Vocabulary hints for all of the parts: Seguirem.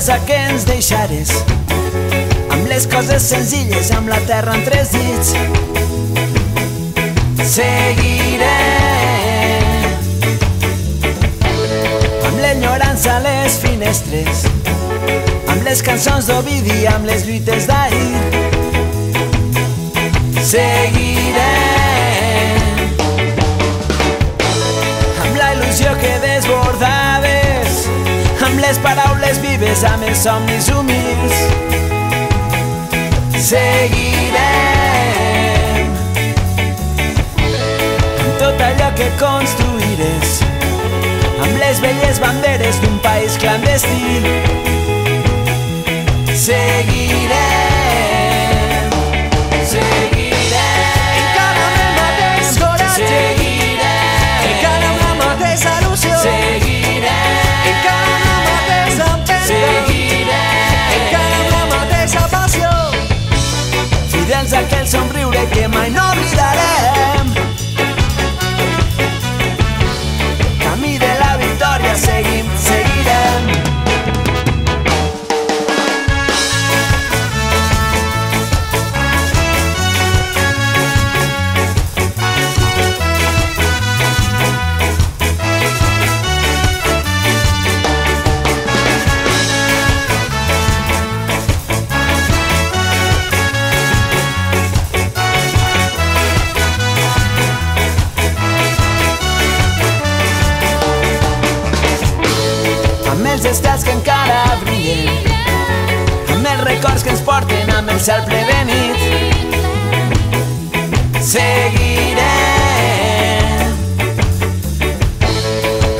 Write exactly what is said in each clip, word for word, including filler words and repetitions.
sorpresa que ens deixares, amb les coses senzilles, amb la terra en tres dits. Seguirem amb l'enyorança a les finestres, amb les cançons d'Ovidi, amb les lluites d'ahir. Seguirem amb la il·lusió que desbordaves, amb les paraules vives, amb els somnis humils. Seguirem amb tot allò que construïres, amb les belles banderes d'un país clandestí. Seguirem, seguirem. Fidels a aquell somriure que mai no oblidarem. Camí de la victòria, seguim, seguirem. Amb els estrats que encara brillen, amb els records que ens porten, amb el cel ple de nit. Seguirem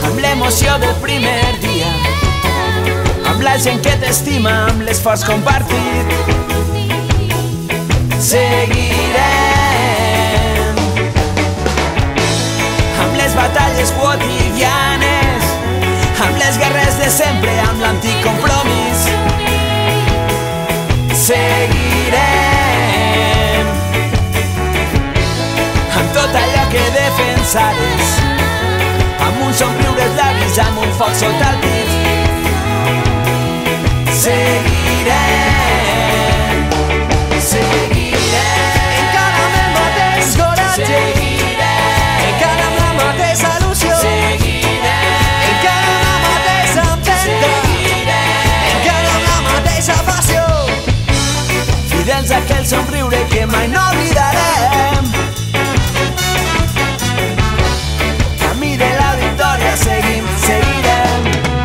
amb l'emoció del primer dia, amb la gent que t'estima, amb l'esforç compartit. Seguirem amb les batalles quotidianes, amb les guerres de sempre, amb l'antic compromís. Seguirem amb tot allò que defensares, amb un somriure als llavis, amb un foc sota el pit. Seguirem, seguirem, encara amb el mateix coratge, seguirem encara amb la mateixa il·lusió. Fidels a aquell somriure que mai no oblidarem. Camí de la victòria, seguim, seguirem.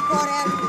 por el